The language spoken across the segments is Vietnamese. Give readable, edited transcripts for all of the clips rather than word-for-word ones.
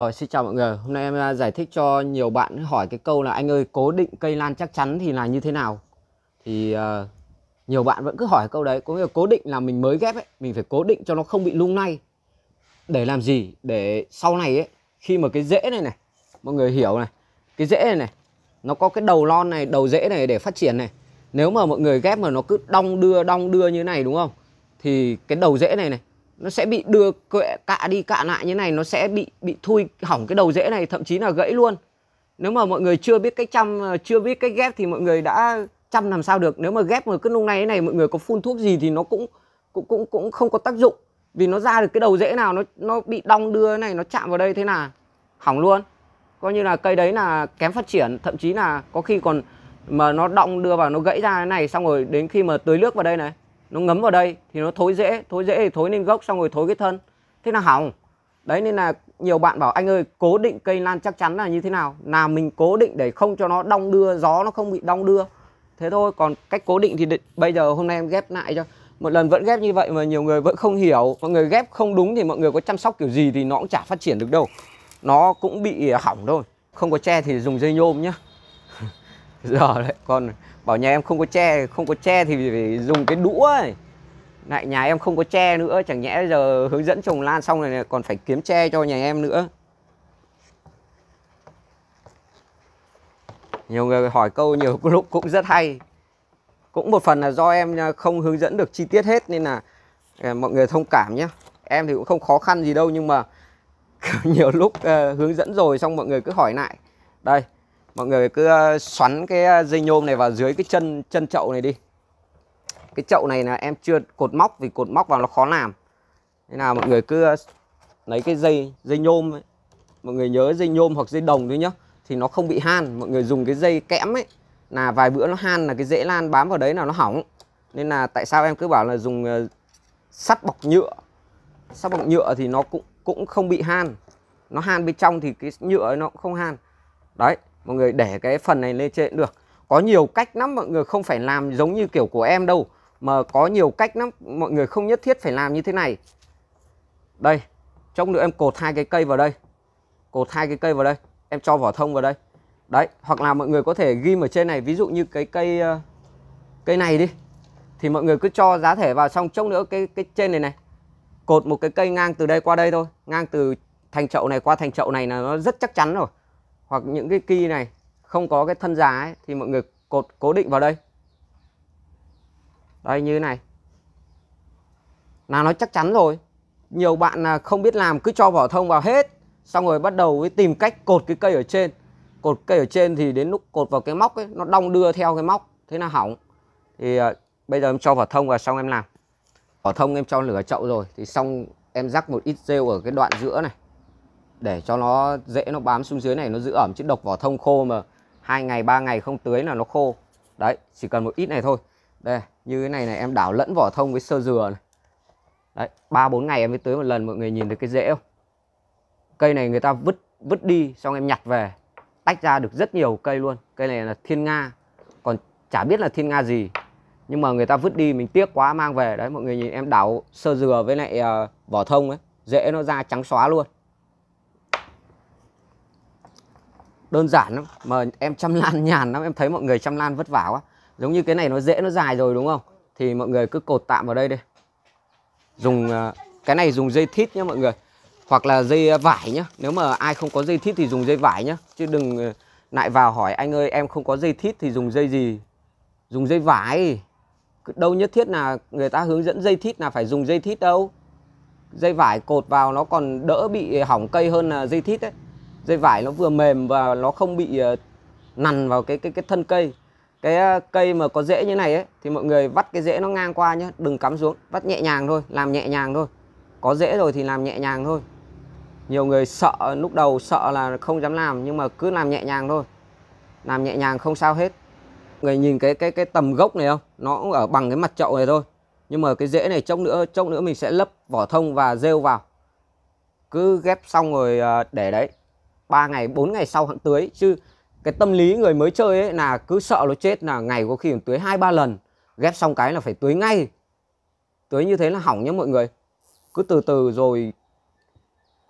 Rồi, xin chào mọi người. Hôm nay em giải thích cho nhiều bạn hỏi cái câu là anh ơi cố định cây lan chắc chắn thì là như thế nào. Thì nhiều bạn vẫn cứ hỏi câu đấy. Có nghĩa là cố định là mình mới ghép ấy, mình phải cố định cho nó không bị lung lay. Để làm gì? Để sau này ấy, khi mà cái rễ này này, mọi người hiểu này, cái rễ này này, nó có cái đầu lon này, đầu rễ này để phát triển này. Nếu mà mọi người ghép mà nó cứ đong đưa như này đúng không? Thì cái đầu rễ này này nó sẽ bị đưa cạ đi cạ lại như này, nó sẽ bị thui hỏng cái đầu rễ này, thậm chí là gãy luôn. Nếu mà mọi người chưa biết cách chăm, chưa biết cách ghép thì mọi người đã chăm làm sao được. Nếu mà ghép mà cứ lúc này thế này, mọi người có phun thuốc gì thì nó cũng không có tác dụng, vì nó ra được cái đầu rễ nào nó bị đong đưa này, nó chạm vào đây thế là hỏng luôn. Coi như là cây đấy là kém phát triển, thậm chí là có khi còn mà nó đong đưa vào nó gãy ra thế này, xong rồi đến khi mà tưới nước vào đây này, nó ngấm vào đây thì nó thối rễ thì thối lên gốc, xong rồi thối cái thân. Thế là hỏng. Đấy nên là nhiều bạn bảo anh ơi cố định cây lan chắc chắn là như thế nào? Là mình cố định để không cho nó đong đưa, gió nó không bị đong đưa. Thế thôi, còn cách cố định thì bây giờ hôm nay em ghép lại cho. Một lần vẫn ghép như vậy mà nhiều người vẫn không hiểu. Mọi người ghép không đúng thì mọi người có chăm sóc kiểu gì thì nó cũng chả phát triển được đâu. Nó cũng bị hỏng thôi. Không có tre thì dùng dây nhôm nhá. Giờ đấy, còn bảo nhà em không có tre thì phải dùng cái đũa ấy. Lại nhà em không có tre nữa, chẳng nhẽ giờ hướng dẫn trồng lan xong này còn phải kiếm tre cho nhà em nữa. Nhiều người hỏi câu nhiều lúc cũng rất hay. Cũng một phần là do em không hướng dẫn được chi tiết hết nên là mọi người thông cảm nhé. Em thì cũng không khó khăn gì đâu nhưng mà nhiều lúc hướng dẫn rồi xong mọi người cứ hỏi lại. Đây, mọi người cứ xoắn cái dây nhôm này vào dưới cái chân chậu này đi. Cái chậu này là em chưa cột móc vì cột móc vào nó khó làm. Nên là mọi người cứ lấy cái dây nhôm ấy. Mọi người nhớ dây nhôm hoặc dây đồng thôi nhá, thì nó không bị han. Mọi người dùng cái dây kẽm ấy là vài bữa nó han là cái rễ lan bám vào đấy là nó hỏng. Nên là tại sao em cứ bảo là dùng sắt bọc nhựa. Sắt bọc nhựa thì nó cũng không bị han. Nó han bên trong thì cái nhựa nó cũng không han. Đấy. Mọi người để cái phần này lên trên được. Có nhiều cách lắm, mọi người không phải làm giống như kiểu của em đâu. Mà có nhiều cách lắm, mọi người không nhất thiết phải làm như thế này. Đây, trong nữa em cột hai cái cây vào đây. Cột hai cái cây vào đây, em cho vỏ thông vào đây. Đấy, hoặc là mọi người có thể ghim ở trên này. Ví dụ như cái cây này đi, thì mọi người cứ cho giá thể vào. Xong trong nữa cái trên này này, cột một cái cây ngang từ đây qua đây thôi. Ngang từ thành chậu này qua thành chậu này là nó rất chắc chắn rồi. Hoặc những cái cây này không có cái thân già ấy, thì mọi người cột cố định vào đây. Đây như thế này là nó chắc chắn rồi. Nhiều bạn là không biết làm, cứ cho vỏ thông vào hết, xong rồi bắt đầu với tìm cách cột cái cây ở trên. Cột cây ở trên thì đến lúc cột vào cái móc ấy, nó đong đưa theo cái móc, thế là hỏng. Thì bây giờ em cho vỏ thông vào xong em làm. Vỏ thông em cho lửa chậu rồi thì xong em rắc một ít rêu ở cái đoạn giữa này, để cho nó dễ nó bám xuống dưới này, nó giữ ẩm, chứ độc vỏ thông khô mà 2 ngày 3 ngày không tưới là nó khô. Đấy, chỉ cần một ít này thôi. Đây, như cái này này em đảo lẫn vỏ thông với sơ dừa này. Đấy, 3-4 ngày em mới tưới một lần, mọi người nhìn thấy cái rễ không? Cây này người ta vứt đi xong em nhặt về, tách ra được rất nhiều cây luôn. Cây này là thiên nga, còn chả biết là thiên nga gì. Nhưng mà người ta vứt đi, mình tiếc quá mang về. Đấy, mọi người nhìn em đảo sơ dừa với lại vỏ thông ấy, rễ nó ra trắng xóa luôn. Đơn giản lắm, mà em chăm lan nhàn lắm, em thấy mọi người chăm lan vất vả quá. Giống như cái này nó rễ nó dài rồi đúng không? Thì mọi người cứ cột tạm vào đây đi. Dùng cái này dùng dây thít nhá mọi người. Hoặc là dây vải nhá. Nếu mà ai không có dây thít thì dùng dây vải nhá. Chứ đừng lại vào hỏi anh ơi em không có dây thít thì dùng dây gì? Dùng dây vải. Đâu nhất thiết là người ta hướng dẫn dây thít là phải dùng dây thít đâu. Dây vải cột vào nó còn đỡ bị hỏng cây hơn là dây thít đấy. Dây vải nó vừa mềm và nó không bị nằn vào cái thân cây. Cái cây mà có rễ như này ấy thì mọi người vắt cái rễ nó ngang qua nhé, đừng cắm xuống, vắt nhẹ nhàng thôi, làm nhẹ nhàng thôi. Có rễ rồi thì làm nhẹ nhàng thôi. Nhiều người sợ lúc đầu sợ là không dám làm, nhưng mà cứ làm nhẹ nhàng thôi. Làm nhẹ nhàng không sao hết. Người nhìn cái tầm gốc này không? Nó cũng ở bằng cái mặt chậu này thôi. Nhưng mà cái rễ này chốc nữa mình sẽ lấp vỏ thông và rêu vào. Cứ ghép xong rồi để đấy. 3 ngày 4 ngày sau hẵng tưới. Chứ cái tâm lý người mới chơi ấy là cứ sợ nó chết là ngày có khi tưới 2-3 lần. Ghép xong cái là phải tưới ngay. Tưới như thế là hỏng nhé mọi người. Cứ từ từ rồi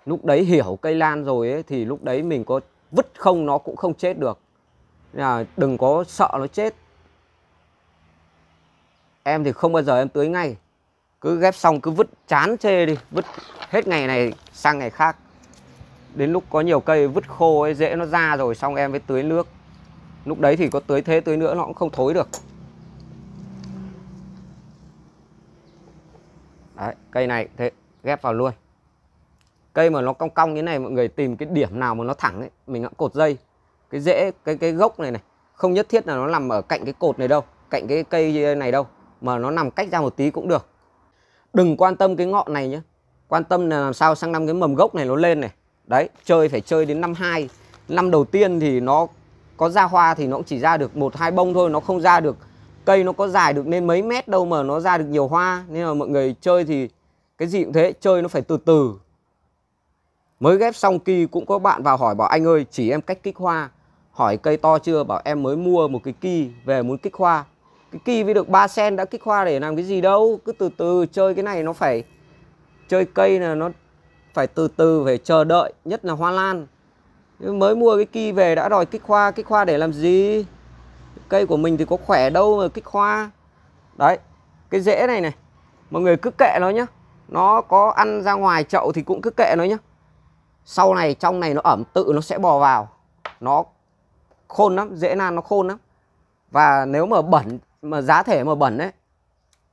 Lúc đấy hiểu cây lan rồi ấy, thì lúc đấy mình có vứt không nó cũng không chết được. Là đừng có sợ nó chết. Em thì không bao giờ em tưới ngay, cứ ghép xong cứ vứt chán chê đi, vứt hết ngày này sang ngày khác. Đến lúc có nhiều cây vứt khô ấy, rễ nó ra rồi xong em mới tưới nước. Lúc đấy thì có tưới thế tưới nữa nó cũng không thối được. Đấy, cây này thế ghép vào luôn. Cây mà nó cong cong như này mọi người tìm cái điểm nào mà nó thẳng ấy, mình hãng cột dây. Cái rễ, cái gốc này này, không nhất thiết là nó nằm ở cạnh cái cột này đâu, cạnh cái cây này đâu, mà nó nằm cách ra một tí cũng được. Đừng quan tâm cái ngọn này nhé, quan tâm là làm sao sang năm cái mầm gốc này nó lên này. Đấy, chơi phải chơi đến năm 2. Năm đầu tiên thì nó có ra hoa thì nó cũng chỉ ra được 1-2 bông thôi, nó không ra được. Cây nó có dài được nên mấy mét đâu mà nó ra được nhiều hoa. Nên là mọi người chơi thì cái gì cũng thế, chơi nó phải từ từ. Mới ghép xong kỳ cũng có bạn vào hỏi bảo anh ơi chỉ em cách kích hoa. Hỏi cây to chưa, bảo em mới mua một cái kỳ về muốn kích hoa. Cái kỳ với được 3 sen đã kích hoa để làm cái gì đâu. Cứ từ từ chơi cái này, nó phải chơi cây là nó phải từ từ, phải chờ đợi, nhất là hoa lan. Mới mua cái kỳ về đã đòi kích hoa để làm gì? Cây của mình thì có khỏe đâu mà kích hoa. Đấy, cái rễ này này, mọi người cứ kệ nó nhá. Nó có ăn ra ngoài chậu thì cũng cứ kệ nó nhá. Sau này trong này nó ẩm tự nó sẽ bò vào. Nó khôn lắm, rễ lan nó khôn lắm. Và nếu mà bẩn, mà giá thể mà bẩn ấy,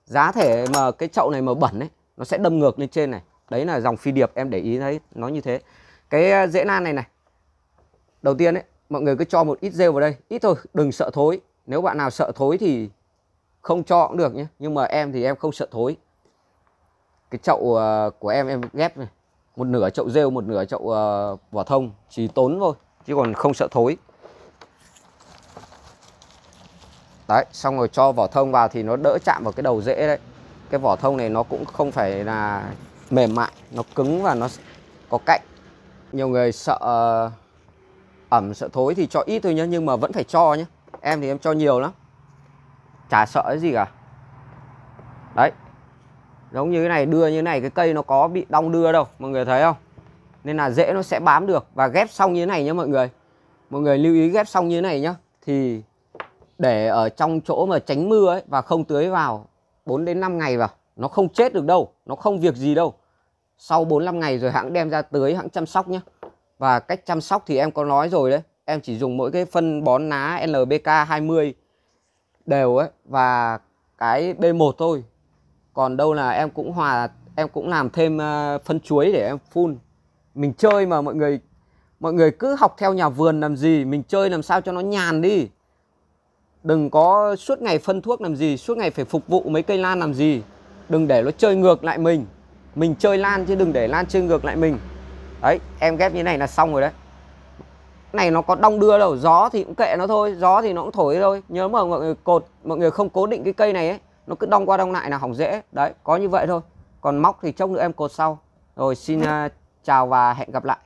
giá thể mà cái chậu này mà bẩn ấy, nó sẽ đâm ngược lên trên này. Đấy là dòng phi điệp, em để ý thấy nó như thế. Cái rễ lan này này, đầu tiên ấy, mọi người cứ cho một ít rêu vào đây, ít thôi, đừng sợ thối. Nếu bạn nào sợ thối thì không cho cũng được nhé. Nhưng mà em thì em không sợ thối. Cái chậu của em ghép này, một nửa chậu rêu, một nửa chậu vỏ thông, chỉ tốn thôi, chứ còn không sợ thối. Đấy, xong rồi cho vỏ thông vào thì nó đỡ chạm vào cái đầu rễ đấy. Cái vỏ thông này nó cũng không phải là mềm mại, nó cứng và nó có cạnh. Nhiều người sợ ẩm, sợ thối thì cho ít thôi nhé, nhưng mà vẫn phải cho nhé. Em thì em cho nhiều lắm, chả sợ cái gì cả. Đấy, giống như cái này, đưa như thế này, cái cây nó có bị đong đưa đâu, mọi người thấy không? Nên là dễ nó sẽ bám được. Và ghép xong như thế này nhé mọi người. Mọi người lưu ý ghép xong như thế này nhé, thì để ở trong chỗ mà tránh mưa ấy, và không tưới vào 4 đến 5 ngày vào. Nó không chết được đâu, nó không việc gì đâu. Sau 4-5 ngày rồi hãng đem ra tưới, hãng chăm sóc nhé. Và cách chăm sóc thì em có nói rồi đấy. Em chỉ dùng mỗi cái phân bón ná NPK 20 đều ấy, và cái B1 thôi. Còn đâu là em cũng làm thêm phân chuối để em phun. Mình chơi mà mọi người cứ học theo nhà vườn làm gì. Mình chơi làm sao cho nó nhàn đi, đừng có suốt ngày phân thuốc làm gì, suốt ngày phải phục vụ mấy cây lan làm gì. Đừng để nó chơi ngược lại mình. Mình chơi lan chứ đừng để lan chơi ngược lại mình. Đấy, em ghép như này là xong rồi đấy. Cái này nó có đong đưa đâu, gió thì cũng kệ nó thôi, gió thì nó cũng thổi thôi. Nhớ mà mọi người cột, mọi người không cố định cái cây này ấy, nó cứ đong qua đong lại là hỏng dễ. Đấy, có như vậy thôi. Còn móc thì chốc nữa em cột sau. Rồi, xin chào và hẹn gặp lại.